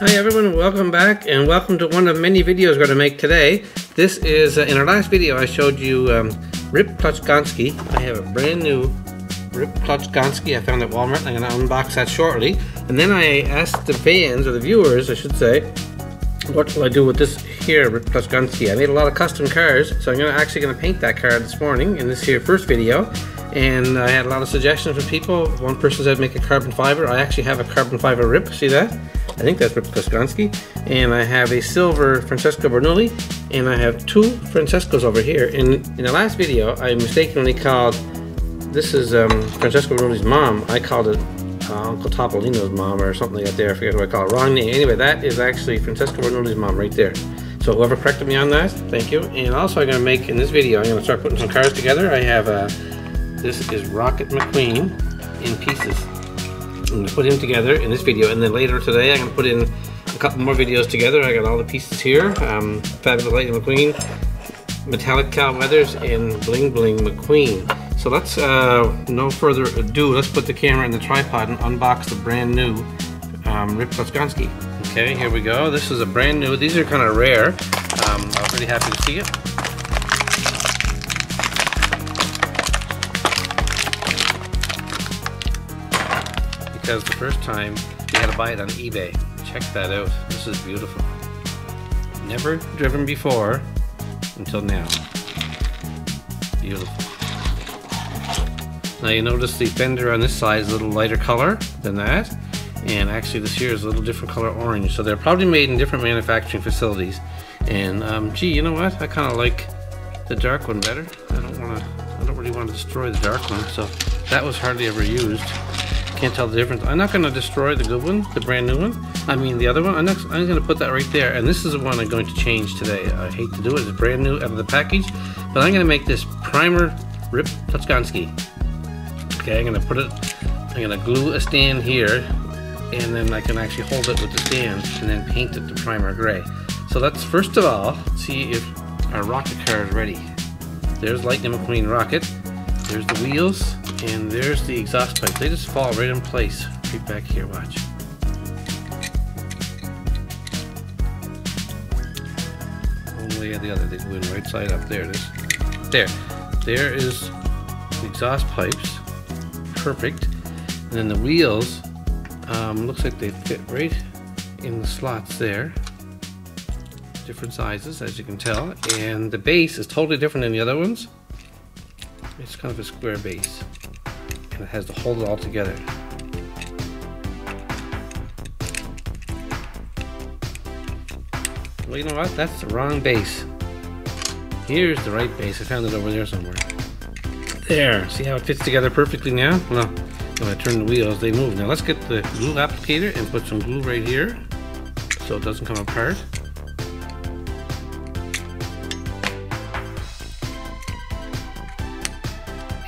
Hi everyone, welcome back and welcome to one of many videos we're going to make today. This is, in our last video I showed you Rip Clutchgoneski. I have a brand new Rip Clutchgoneski I found at Walmart. I'm going to unbox that shortly. And then I asked the fans, or the viewers I should say, what will I do with this here Rip Clutchgoneski? I made a lot of custom cars, so I'm actually going to paint that car this morning in this here first video. And I had a lot of suggestions from people. One person said make a carbon fiber. I actually have a carbon fiber Rip, see that? I think that's Rip Clutchgoneski, and I have a silver Francesco Bernoulli, and I have two Francescos over here. In the last video, I mistakenly called, this is Francesco Bernoulli's mom, I called it Uncle Topolino's mom or something like that, I forget what I called it, wrong name. Anyway, that is actually Francesco Bernoulli's mom right there. So whoever corrected me on that, thank you. And also I'm going to make, in this video, I'm going to start putting some cars together. I have, this is Rocket McQueen in pieces. I'm going to put him together in this video, and then later today I'm going to put in a couple more videos together. I got all the pieces here. Fabulous Lightning McQueen, Metallic Cow Weathers, and Bling Bling McQueen. So let's, no further ado, let's put the camera in the tripod and unbox the brand new Rip Clutchgoneski. Okay, here we go. This is a brand new, these are kind of rare. I was really happy to see it. Because the first time we had to buy it on eBay. Check that out. This is beautiful. Never driven before until now. Beautiful. Now you notice the fender on this side is a little lighter color than that, and actually this here is a little different color orange. So they're probably made in different manufacturing facilities. And gee, you know what? I kind of like the dark one better. I don't really want to destroy the dark one. So that was hardly ever used. Can't tell the difference. I'm not going to destroy the good one, the brand new one. I mean the other one. I'm going to put that right there, and this is the one I'm going to change today. I hate to do it. It's brand new out of the package, but I'm going to make this primer Rip Clutchgoneski. Okay, I'm going to put it, I'm going to glue a stand here, and then I can actually hold it with the stand and then paint it the primer gray. So let's first of all see if our rocket car is ready. There's Lightning McQueen Rocket. There's the wheels. And there's the exhaust pipe. They just fall right in place. Right back here, watch. One way or the other. They go in right side up. There it is. There. There is the exhaust pipes. Perfect. And then the wheels, looks like they fit right in the slots there. Different sizes, as you can tell. And the base is totally different than the other ones. It's kind of a square base. It has to hold it all together. Well, you know what? That's the wrong base. Here's the right base. I found it over there somewhere. There. See how it fits together perfectly now? Well, when I turn the wheels, they move. Now let's get the glue applicator and put some glue right here so it doesn't come apart.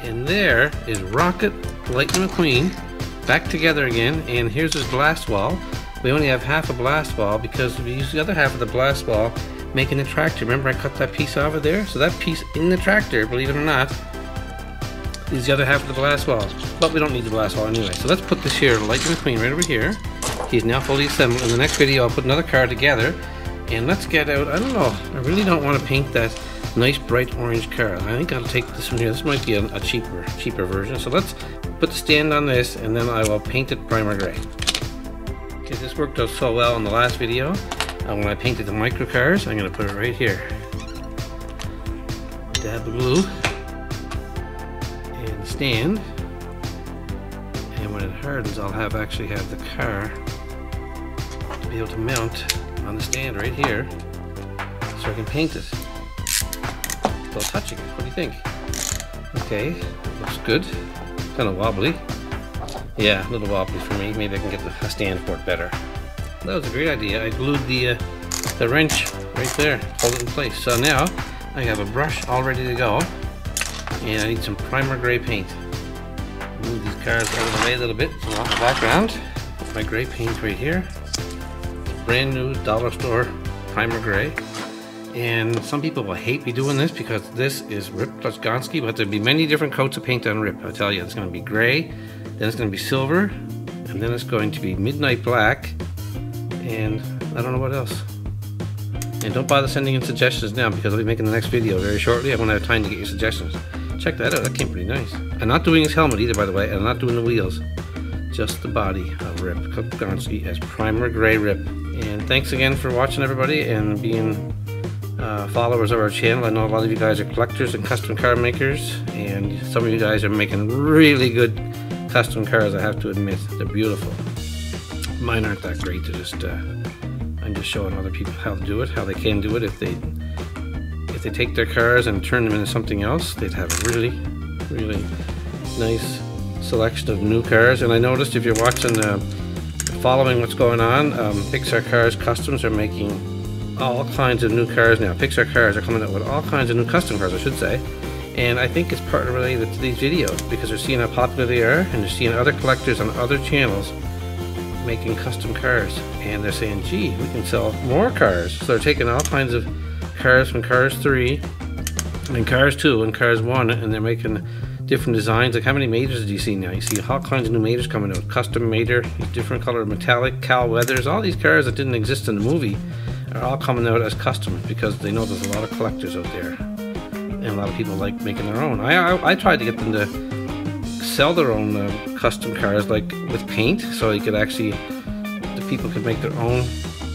And there is Rocket Lightning McQueen back together again, and here's his Blastwall. We only have half a Blastwall because we use the other half of the Blastwall making the tractor. Remember I cut that piece over there? So that piece in the tractor, believe it or not, is the other half of the Blastwall. But we don't need the Blastwall anyway. So let's put this here Lightning McQueen right over here. He's now fully assembled. In the next video I'll put another car together, and let's get out, I don't know, I really don't want to paint that nice bright orange car. I think I'll take this one here. This might be a cheaper version. So let's put the stand on this, and then I will paint it primer gray. Okay, this worked out so well in the last video. When I painted the micro cars, I'm going to put it right here. Dab the glue and stand, and when it hardens, I'll have actually have the car to be able to mount on the stand right here, so I can paint it. Touching it. What do you think? Okay, looks good. Kind of wobbly. Yeah, a little wobbly for me. Maybe I can get the stand for it better. That was a great idea. I glued the wrench right there. Hold it in place. So now I have a brush all ready to go, and I need some primer gray paint. Move these cars out of the way a little bit. So off the background. Put my gray paint right here. Brand new dollar store primer gray. And some people will hate me doing this because this is Rip Clutchgoneski, but there'll be many different coats of paint on Rip. I tell you, it's going to be gray, then it's going to be silver, and then it's going to be midnight black, and I don't know what else. And don't bother sending in suggestions now, because I'll be making the next video very shortly. I won't have time to get your suggestions. Check that out, that came pretty nice. I'm not doing his helmet either, by the way, and I'm not doing the wheels. Just the body of Rip Clutchgoneski as Primer Gray Rip. And thanks again for watching, everybody, and being followers of our channel. I know a lot of you guys are collectors and custom car makers, and some of you guys are making really good custom cars, I have to admit. They're beautiful. Mine aren't that great, they're just, I'm just showing other people how to do it, how they can do it. If they take their cars and turn them into something else, they'd have a really, really nice selection of new cars. And I noticed, if you're watching, following what's going on, Pixar Cars Customs are making all kinds of new cars now. Pixar Cars are coming out with all kinds of new custom cars, I should say. And I think it's partly related to these videos, because they're seeing how popular they are, and they're seeing other collectors on other channels making custom cars. And they're saying, gee, we can sell more cars. So they're taking all kinds of cars from Cars 3 and Cars 2 and Cars 1, and they're making different designs. Like, how many maters do you see now? You see all kinds of new maters coming out. Custom mater, different color metallic, Cow Weathers. All these cars that didn't exist in the movie are all coming out as custom, because they know there's a lot of collectors out there, and a lot of people like making their own. I tried to get them to sell their own custom cars, like with paint, so you could actually, the people could make their own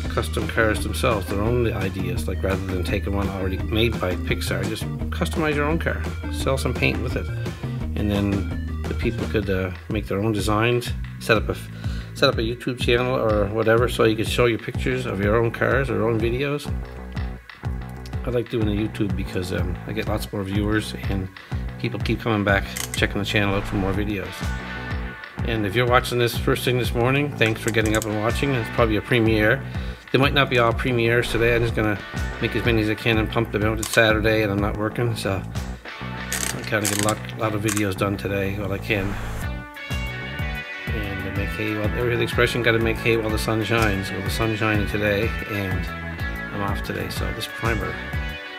custom cars themselves, their own ideas, like rather than taking one already made by Pixar, just customize your own car, sell some paint with it, and then the people could make their own designs, set up a YouTube channel or whatever, so you could show your pictures of your own cars or your own videos. I like doing the YouTube because I get lots more viewers, and people keep coming back, checking the channel out for more videos. And if you're watching this first thing this morning, thanks for getting up and watching. It's probably a premiere. They might not be all premieres today. I'm just gonna make as many as I can and pump them out. It's Saturday and I'm not working, so I kind of get a lot of videos done today while I can. And I make hay while, every expression, gotta make hay while the sun shines. Well, the sun's shining today, and I'm off today, so this primer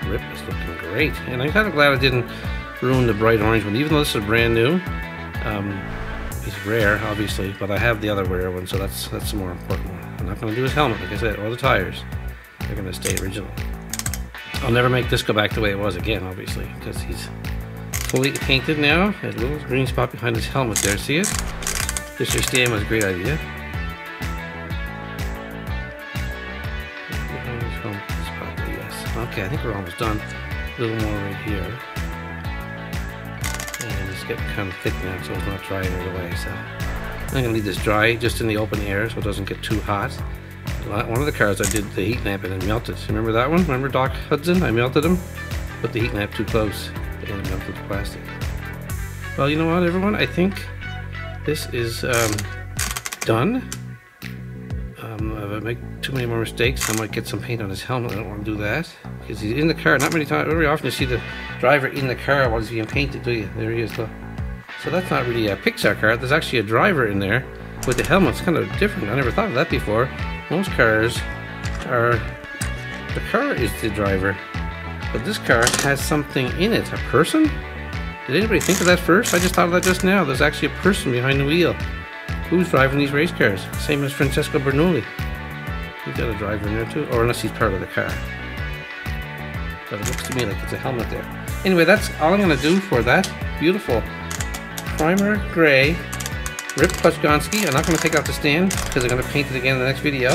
Rip is looking great. And I'm kind of glad I didn't ruin the bright orange one, even though this is brand new. It's rare, obviously, but I have the other rare one, so that's the more important one. I'm not going to do his helmet, like I said, or the tires. They're going to stay original. I'll never make this go back the way it was again, obviously, because he's fully painted now. There's a little green spot behind his helmet there, see it? This your stand was a great idea. Okay, I think we're almost done. A little more right here. And it's getting kind of thick now, so it's not drying right away, so. I'm going to leave this dry just in the open air so it doesn't get too hot. One of the cars I did the heat lamp and it melted. Remember that one? Remember Doc Hudson? I melted him, put the heat lamp too close, and it melted the plastic. Well, you know what, everyone? I think this is done. If I make too many more mistakes, I might get some paint on his helmet. I don't want to do that, because he's in the car. Not many times, very often you see the driver in the car while he's being painted, do you? There he is, look. So that's not really a Pixar car. There's actually a driver in there with the helmet. It's kind of different. I never thought of that before. Most cars are, the car is the driver, but this car has something in it. A person? Did anybody think of that first? I just thought of that just now. There's actually a person behind the wheel. Who's driving these race cars? Same as Francesco Bernoulli. He's got a driver in there too, or unless he's part of the car. But it looks to me like it's a helmet there. Anyway, that's all I'm going to do for that beautiful Primer Gray Rip Clutchgoneski. I'm not going to take off the stand because I'm going to paint it again in the next video.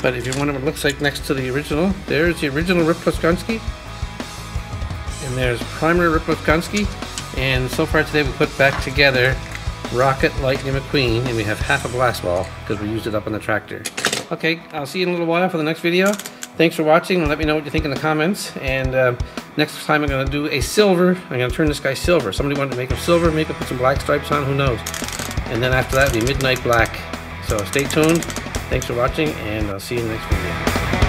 But if you wonder what it looks like next to the original, there's the original Rip Clutchgoneski. And there's Primer Rip Clutchgoneski. And so far today we put back together Rocket Lightning McQueen, and we have half a Blastwall because we used it up on the tractor. Okay, I'll see you in a little while for the next video. Thanks for watching, and let me know what you think in the comments. And next time I'm going to do a silver. I'm going to turn this guy silver. Somebody wanted to make him silver, make him put some black stripes on, who knows. And then after that it'll be midnight black. So stay tuned. Thanks for watching, and I'll see you in the next video.